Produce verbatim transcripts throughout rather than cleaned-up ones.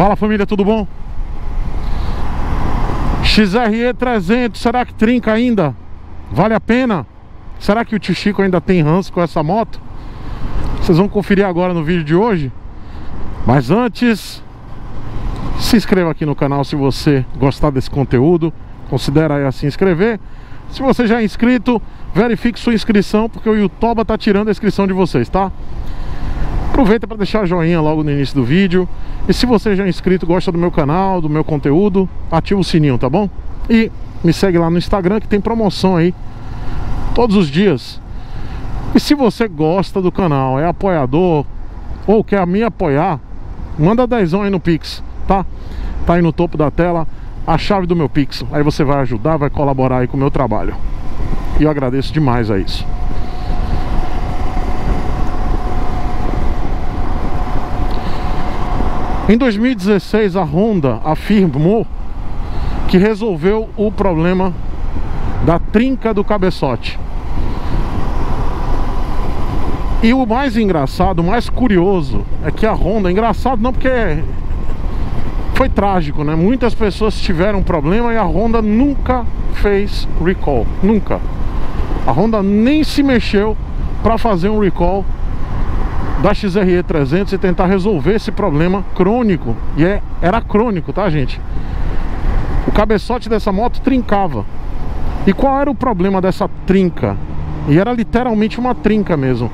Fala família, tudo bom? X R E trezentos, será que trinca ainda? Vale a pena? Será que o Tio Chico ainda tem ranço com essa moto? Vocês vão conferir agora no vídeo de hoje. Mas antes, se inscreva aqui no canal se você gostar desse conteúdo. Considera aí a se inscrever. Se você já é inscrito, verifique sua inscrição, porque o YouTube tá tirando a inscrição de vocês, tá? Aproveita para deixar joinha logo no início do vídeo. E se você já é inscrito, gosta do meu canal, do meu conteúdo, ativa o sininho, tá bom? E me segue lá no Instagram, que tem promoção aí todos os dias. E se você gosta do canal, é apoiador ou quer me apoiar, manda dezão aí no Pix, tá? Tá aí no topo da tela a chave do meu Pix. Aí você vai ajudar, vai colaborar aí com o meu trabalho. E eu agradeço demais a isso. Em dois mil e dezesseis, a Honda afirmou que resolveu o problema da trinca do cabeçote. E o mais engraçado, o mais curioso, é que a Honda... Engraçado não, porque foi trágico, né? Muitas pessoas tiveram problema e a Honda nunca fez recall. Nunca. A Honda nem se mexeu para fazer um recall da X R E trezentos e tentar resolver esse problema crônico. E é, era crônico, tá, gente? O cabeçote dessa moto trincava. E qual era o problema dessa trinca? E era literalmente uma trinca mesmo,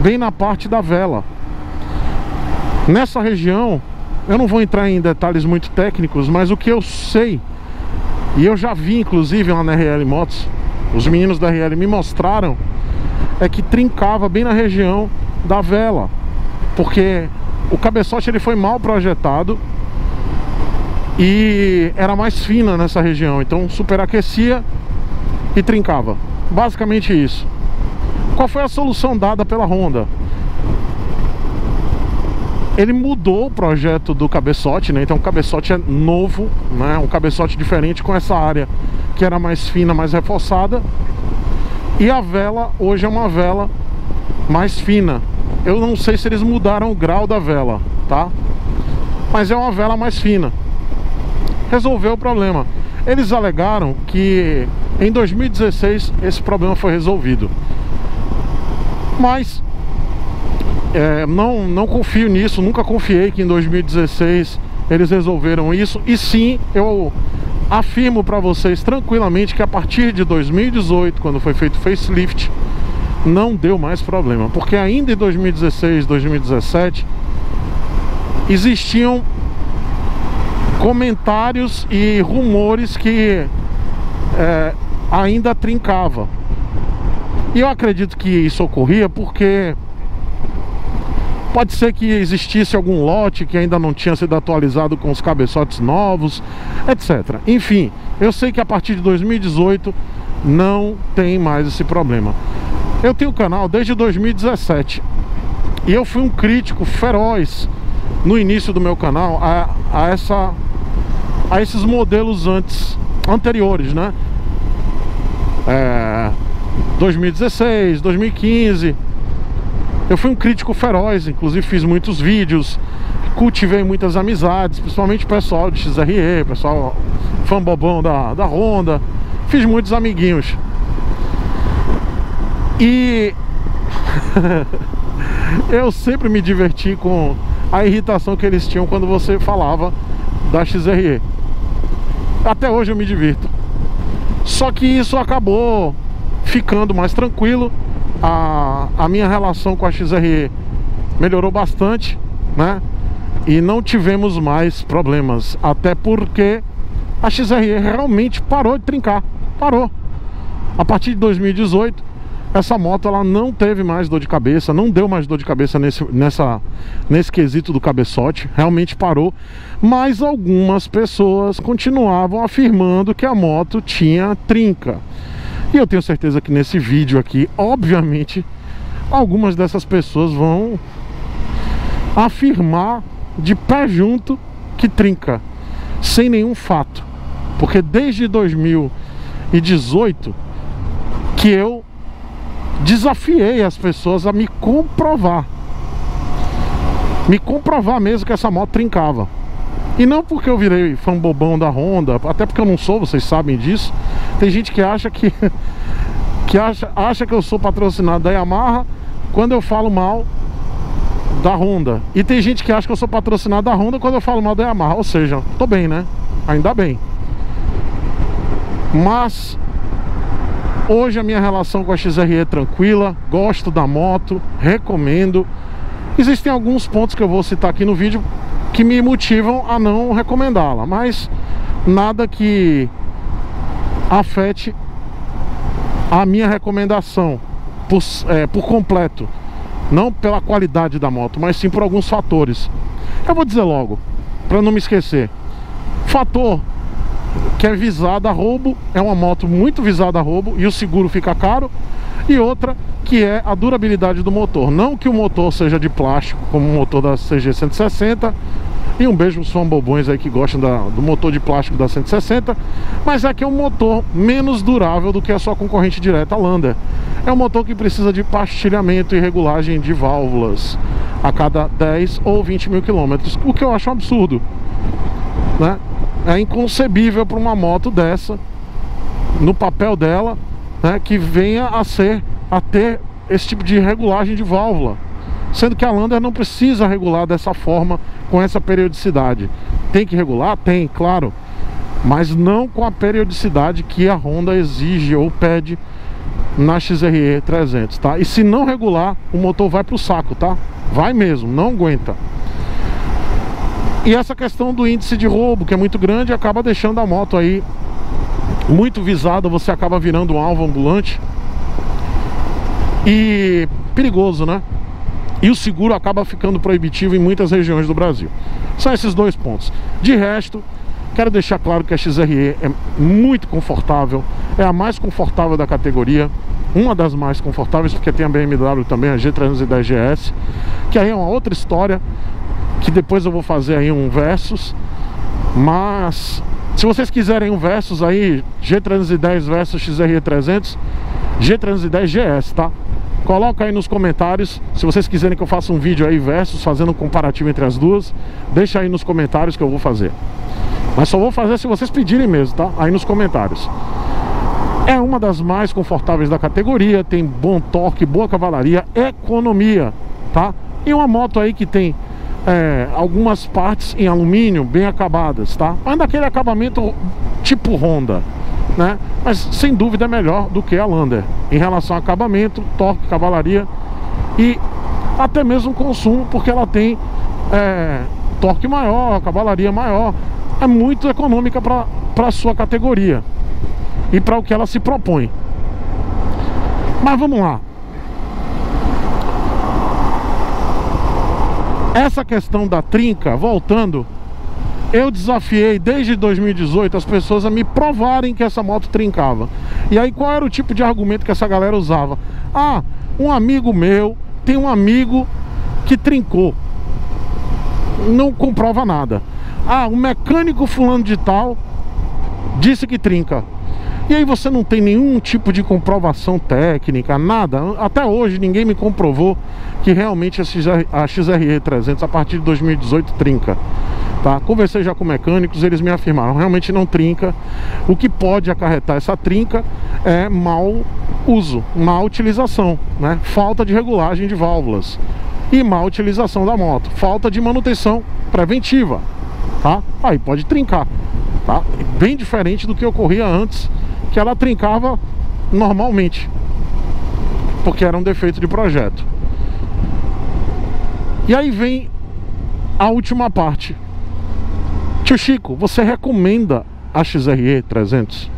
bem na parte da vela. Nessa região, eu não vou entrar em detalhes muito técnicos, mas o que eu sei, e eu já vi inclusive lá na R L Motos, os meninos da R L me mostraram, é que trincava bem na região da vela, porque o cabeçote ele foi mal projetado e era mais fina nessa região, então superaquecia e trincava. Basicamente isso. Qual foi a solução dada pela Honda? Ele mudou o projeto do cabeçote, né? Então o cabeçote é novo, né? Um cabeçote diferente com essa área que era mais fina, mais reforçada. E a vela hoje é uma vela mais fina. Eu não sei se eles mudaram o grau da vela, tá? Mas é uma vela mais fina. Resolveu o problema. Eles alegaram que em dois mil e dezesseis esse problema foi resolvido. Mas é, não, não confio nisso. Nunca confiei que em dois mil e dezesseis eles resolveram isso. E sim, eu afirmo para vocês tranquilamente que a partir de dois mil e dezoito, quando foi feito o facelift, não deu mais problema. Porque ainda em dois mil e dezesseis, dois mil e dezessete, existiam comentários e rumores que é, ainda trincava. E eu acredito que isso ocorria porque pode ser que existisse algum lote que ainda não tinha sido atualizado com os cabeçotes novos, etcétera. Enfim, eu sei que a partir de dois mil e dezoito não tem mais esse problema. Eu tenho o canal desde dois mil e dezessete e eu fui um crítico feroz no início do meu canal a, a, essa, a esses modelos antes, anteriores, né? É, dois mil e dezesseis, dois mil e quinze. Eu fui um crítico feroz, inclusive fiz muitos vídeos, cultivei muitas amizades, principalmente o pessoal de X R E, pessoal fã bobão da, da Honda. Fiz muitos amiguinhos. E eu sempre me diverti com a irritação que eles tinham quando você falava da X R E. Até hoje eu me divirto. Só que isso acabou ficando mais tranquilo. A, a minha relação com a X R E melhorou bastante, né? E não tivemos mais problemas. Até porque a X R E realmente parou de trincar. Parou. A partir de dois mil e dezoito, essa moto ela não teve mais dor de cabeça, não deu mais dor de cabeça nesse, nessa, nesse quesito do cabeçote, realmente parou. Mas algumas pessoas continuavam afirmando que a moto tinha trinca. E eu tenho certeza que nesse vídeo aqui, obviamente, algumas dessas pessoas vão afirmar de pé junto que trinca, sem nenhum fato. Porque desde dois mil e dezoito que eu desafiei as pessoas a me comprovar, me comprovar mesmo que essa moto trincava. E não porque eu virei fã bobão da Honda, até porque eu não sou, vocês sabem disso. Tem gente que acha que, que acha, acha que eu sou patrocinado da Yamaha quando eu falo mal da Honda. E tem gente que acha que eu sou patrocinado da Honda quando eu falo mal da Yamaha. Ou seja, tô bem, né? Ainda bem. Mas hoje a minha relação com a X R E é tranquila. Gosto da moto, recomendo. Existem alguns pontos que eu vou citar aqui no vídeo que me motivam a não recomendá-la, mas nada que afete a minha recomendação por, é, por completo. Não pela qualidade da moto, mas sim por alguns fatores. Eu vou dizer logo, para não me esquecer. Fator que é visada a roubo, é uma moto muito visada a roubo e o seguro fica caro. E outra que é a durabilidade do motor. Não que o motor seja de plástico, como o motor da C G cento e sessenta. E um beijo pros fãs bobões aí que gostam da, do motor de plástico da cento e sessenta. Mas é que é um motor menos durável do que a sua concorrente direta, a Lander. É um motor que precisa de pastilhamento e regulagem de válvulas a cada dez ou vinte mil quilômetros, o que eu acho um absurdo, né? É inconcebível para uma moto dessa, no papel dela, né, que venha a ser, a ter esse tipo de regulagem de válvula, sendo que a Lander não precisa regular dessa forma, com essa periodicidade. Tem que regular? Tem, claro, mas não com a periodicidade que a Honda exige ou pede na X R E trezentos, tá? E se não regular, o motor vai pro saco, tá? Vai mesmo, não aguenta. E essa questão do índice de roubo, que é muito grande, acaba deixando a moto aí muito visada, você acaba virando um alvo ambulante e perigoso, né? E o seguro acaba ficando proibitivo em muitas regiões do Brasil. São esses dois pontos. De resto, quero deixar claro que a X R E é muito confortável, é a mais confortável da categoria, uma das mais confortáveis, porque tem a B M W também, a G trezentos e dez G S, que aí é uma outra história, que depois eu vou fazer aí um versus. Mas se vocês quiserem um versus aí, G trezentos e dez versus X R E trezentos, G trezentos e dez G S, tá? Coloca aí nos comentários. Se vocês quiserem que eu faça um vídeo aí versus, fazendo um comparativo entre as duas, deixa aí nos comentários que eu vou fazer. Mas só vou fazer se vocês pedirem mesmo, tá? Aí nos comentários. É uma das mais confortáveis da categoria, tem bom torque, boa cavalaria, economia, tá? E uma moto aí que tem É, algumas partes em alumínio bem acabadas, tá? Mas daquele acabamento tipo Honda, né? Mas sem dúvida é melhor do que a Lander em relação a acabamento, torque, cavalaria e até mesmo consumo, porque ela tem é, torque maior, cavalaria maior. É muito econômica para para sua categoria e para o que ela se propõe. Mas vamos lá. Essa questão da trinca, voltando, eu desafiei desde dois mil e dezoito as pessoas a me provarem que essa moto trincava. E aí qual era o tipo de argumento que essa galera usava? Ah, um amigo meu, tem um amigo que trincou. Não comprova nada. Ah, um mecânico fulano de tal disse que trinca. E aí você não tem nenhum tipo de comprovação técnica, nada. Até hoje ninguém me comprovou que realmente a X R E trezentos a partir de dois mil e dezoito trinca, tá? Conversei já com mecânicos, eles me afirmaram, realmente não trinca. O que pode acarretar essa trinca é mau uso, má utilização, né? Falta de regulagem de válvulas e má utilização da moto, falta de manutenção preventiva, tá? Aí pode trincar, tá? Bem diferente do que ocorria antes, que ela trincava normalmente, porque era um defeito de projeto. E aí vem a última parte. Tio Chico, você recomenda a X R E trezentos?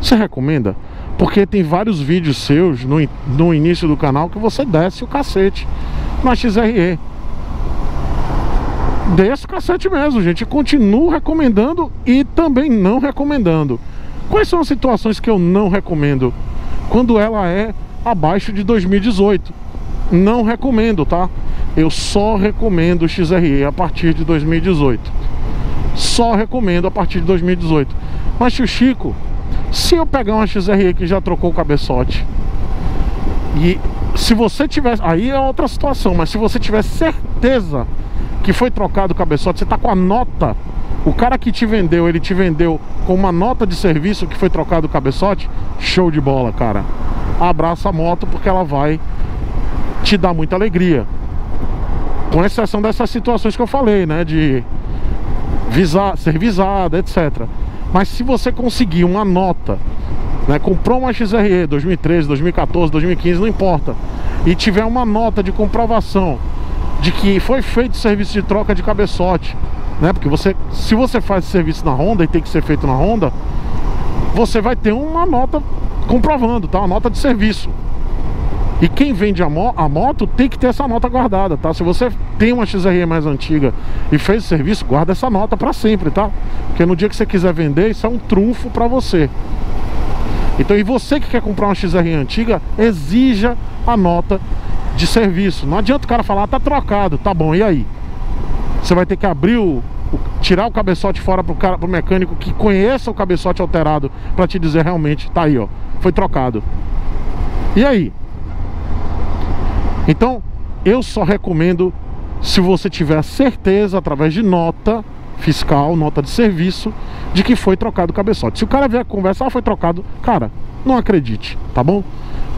Você recomenda? Porque tem vários vídeos seus no, no início do canal que você desce o cacete na X R E. Desce o cacete mesmo, gente. Continuo recomendando e também não recomendando. Quais são as situações que eu não recomendo? Quando ela é abaixo de dois mil e dezoito, não recomendo, tá? Eu só recomendo X R E a partir de dois mil e dezoito. Só recomendo a partir de dois mil e dezoito. Mas tio Chico, se eu pegar uma X R E que já trocou o cabeçote, e se você tivesse, aí é outra situação, mas se você tiver certeza que foi trocado o cabeçote, você tá com a nota o cara que te vendeu, ele te vendeu com uma nota de serviço que foi trocado o cabeçote, show de bola, cara. Abraça a moto porque ela vai te dar muita alegria. Com exceção dessas situações que eu falei, né? De visar, ser visada, etcétera. Mas se você conseguir uma nota, né? Comprou uma X R E dois mil e treze, dois mil e quatorze, dois mil e quinze, não importa. E tiver uma nota de comprovação de que foi feito serviço de troca de cabeçote, né? Porque você, se você faz serviço na Honda e tem que ser feito na Honda, você vai ter uma nota comprovando, tá? Uma nota de serviço. E quem vende a, mo a moto tem que ter essa nota guardada, tá? Se você tem uma X R E mais antiga e fez o serviço, guarda essa nota pra sempre, tá? Porque no dia que você quiser vender, isso é um trunfo pra você. Então, e você que quer comprar uma X R E antiga, exija a nota de serviço. Não adianta o cara falar, ah, tá trocado, tá bom, e aí? Você vai ter que abrir o... tirar o cabeçote fora pro, cara, pro mecânico que conheça o cabeçote alterado pra te dizer realmente, tá aí, ó, foi trocado. E aí? Então, eu só recomendo, se você tiver certeza, através de nota fiscal, nota de serviço, de que foi trocado o cabeçote. Se o cara vier conversar, ah, foi trocado, cara, não acredite, tá bom?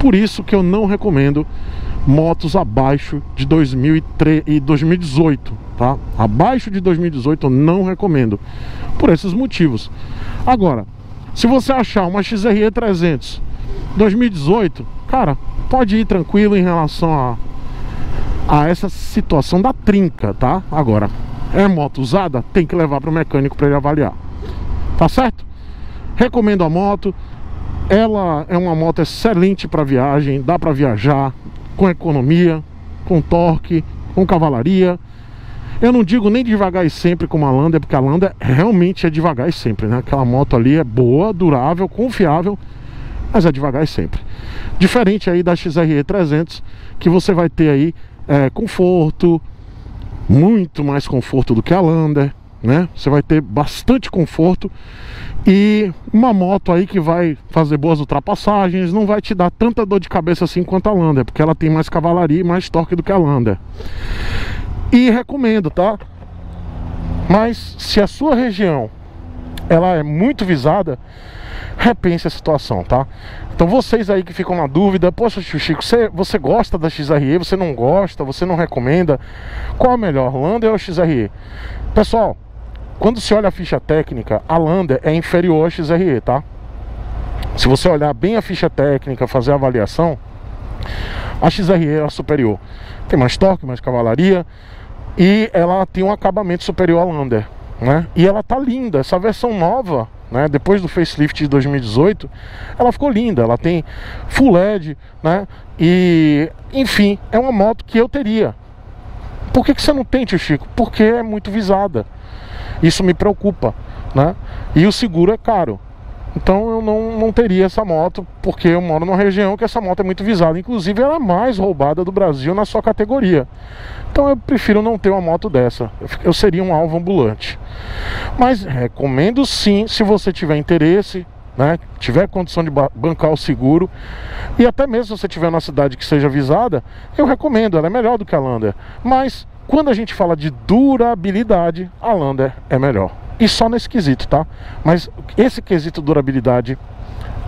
Por isso que eu não recomendo motos abaixo de dois mil e dezoito, tá? Abaixo de dois mil e dezoito eu não recomendo, por esses motivos. Agora, se você achar uma X R E trezentos dois mil e dezoito, cara, pode ir tranquilo em relação a, a essa situação da trinca, tá? Agora, é moto usada, tem que levar para o mecânico para ele avaliar, tá certo? Recomendo a moto, ela é uma moto excelente para viagem, dá para viajar com economia, com torque, com cavalaria. Eu não digo nem devagar e sempre como a Lander, porque a Lander realmente é devagar e sempre, né? Aquela moto ali é boa, durável, confiável, mas é devagar e sempre. Diferente aí da X R E trezentos, que você vai ter aí é, conforto, muito mais conforto do que a Lander, né? Você vai ter bastante conforto e uma moto aí que vai fazer boas ultrapassagens, não vai te dar tanta dor de cabeça assim quanto a Lander, porque ela tem mais cavalaria e mais torque do que a Lander. E recomendo, tá? Mas se a sua região ela é muito visada, repense a situação, tá? Então vocês aí que ficam na dúvida, poxa, Tio Chico, você, você gosta da X R E, você não gosta, você não recomenda, qual é melhor, Lander ou X R E? Pessoal, quando se olha a ficha técnica, a Lander é inferior à X R E, tá? Se você olhar bem a ficha técnica, fazer a avaliação, a X R E é superior. Tem mais torque, mais cavalaria e ela tem um acabamento superior à Lander, né? E ela tá linda, essa versão nova, né? Depois do facelift de dois mil e dezoito, ela ficou linda, ela tem full L E D, né? E, enfim, é uma moto que eu teria. Por que que você não tem, Tio Chico? Porque é muito visada. Isso me preocupa, né? E o seguro é caro. Então eu não, não teria essa moto, porque eu moro numa região que essa moto é muito visada. Inclusive ela é a mais roubada do Brasil na sua categoria. Então eu prefiro não ter uma moto dessa. Eu seria um alvo ambulante. Mas recomendo sim, se você tiver interesse, né, tiver condição de bancar o seguro. E até mesmo se você tiver numa cidade que seja visada, eu recomendo, ela é melhor do que a Lander. Mas quando a gente fala de durabilidade, a Lander é melhor. E só nesse quesito, tá? Mas esse quesito durabilidade,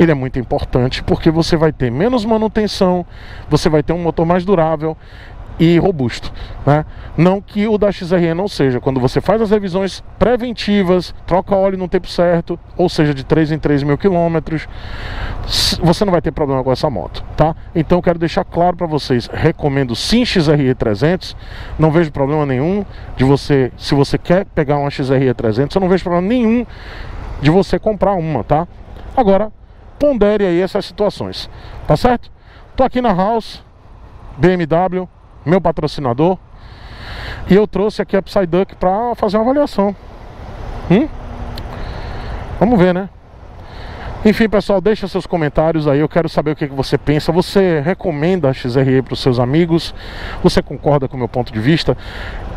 ele é muito importante, porque você vai ter menos manutenção, você vai ter um motor mais durável e robusto, né? Não que o da X R E não seja. Quando você faz as revisões preventivas, troca óleo no tempo certo, ou seja, de três em três mil quilômetros, você não vai ter problema com essa moto, tá? Então quero deixar claro para vocês, recomendo sim X R E trezentos. Não vejo problema nenhum de você, se você quer pegar uma X R E trezentos, eu não vejo problema nenhum de você comprar uma, tá? Agora, pondere aí essas situações, tá certo? Tô aqui na Haus B M W, meu patrocinador, e eu trouxe aqui a Psyduck para fazer uma avaliação. Hum? Vamos ver, né? Enfim, pessoal, deixa seus comentários aí, eu quero saber o que, que você pensa. Você recomenda a X R E para os seus amigos? Você concorda com o meu ponto de vista?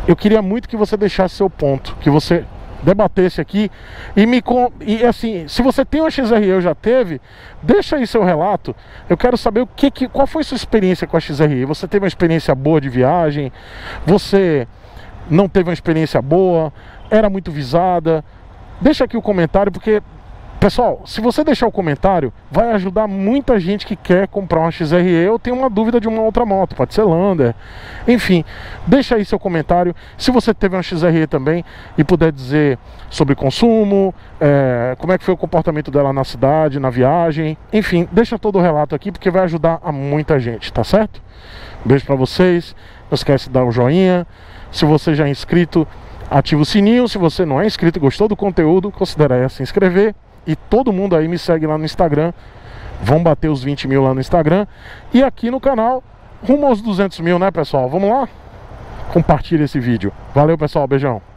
Eu queria muito que você deixasse seu ponto, que você debatesse aqui e me e assim, se você tem uma X R E, eu já teve, deixa aí seu relato. Eu quero saber o que, que qual foi sua experiência com a X R E. Você teve uma experiência boa de viagem? Você não teve uma experiência boa? era muito visada? Deixa aqui o comentário, porque, pessoal, se você deixar o comentário, vai ajudar muita gente que quer comprar uma X R E. Eu tenho uma dúvida de uma outra moto, pode ser Lander. Enfim, deixa aí seu comentário. Se você teve uma X R E também e puder dizer sobre consumo, é, como é que foi o comportamento dela na cidade, na viagem. Enfim, deixa todo o relato aqui, porque vai ajudar a muita gente, tá certo? Um beijo pra vocês. Não esquece de dar um joinha. Se você já é inscrito, ativa o sininho. Se você não é inscrito e gostou do conteúdo, considera se inscrever. E todo mundo aí me segue lá no Instagram. Vão bater os vinte mil lá no Instagram. E aqui no canal, rumo aos duzentos mil, né, pessoal? Vamos lá? Compartilha esse vídeo. Valeu, pessoal. Beijão.